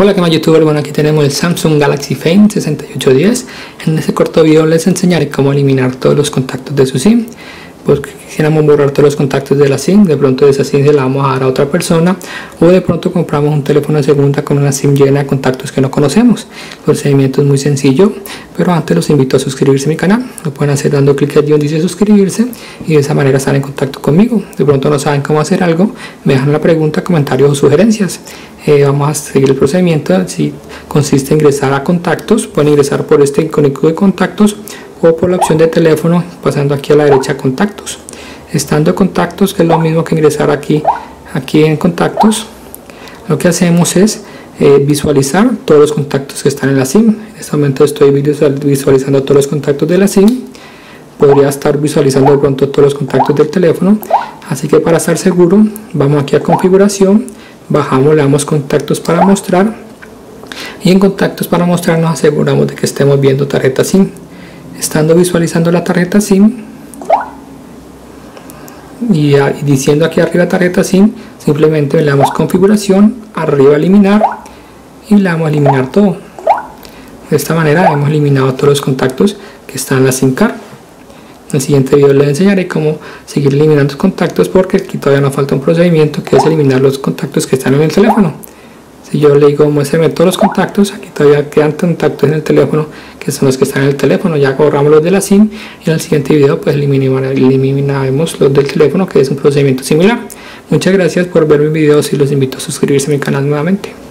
Hola, ¿qué más, youtuber? Bueno, aquí tenemos el Samsung Galaxy Fame 6810. En este corto video les enseñaré cómo eliminar todos los contactos de su SIM. Porque quisiéramos borrar todos los contactos de la SIM, de pronto de esa SIM se la vamos a dar a otra persona, o de pronto compramos un teléfono de segunda con una SIM llena de contactos que no conocemos. El procedimiento es muy sencillo, pero antes los invito a suscribirse a mi canal. Lo pueden hacer dando clic allí donde dice suscribirse y de esa manera estar en contacto conmigo. De pronto no saben cómo hacer algo, me dejan la pregunta, comentarios o sugerencias. Vamos a seguir el procedimiento. Si consiste en ingresar a contactos, pueden ingresar por este icono de contactos o por la opción de teléfono, pasando aquí a la derecha contactos. Estando contactos, que es lo mismo que ingresar aquí en contactos, lo que hacemos es visualizar todos los contactos que están en la SIM. En este momento estoy visualizando todos los contactos de la SIM. Podría estar visualizando de pronto todos los contactos del teléfono, así que para estar seguro vamos aquí a configuración, bajamos, le damos contactos para mostrar, y en contactos para mostrar nos aseguramos de que estemos viendo tarjeta SIM. Estando visualizando la tarjeta SIM y diciendo aquí arriba tarjeta SIM, simplemente le damos configuración, arriba eliminar, y le damos eliminar todo. De esta manera hemos eliminado todos los contactos que están en la SIM card. En el siguiente video les enseñaré cómo seguir eliminando contactos, porque aquí todavía nos falta un procedimiento que es eliminar los contactos que están en el teléfono. Si yo le digo muéstrame todos los contactos, aquí todavía quedan contactos en el teléfono que son los que están en el teléfono. Ya borramos los de la SIM y en el siguiente video pues eliminaremos los del teléfono, que es un procedimiento similar. Muchas gracias por ver mi video y los invito a suscribirse a mi canal nuevamente.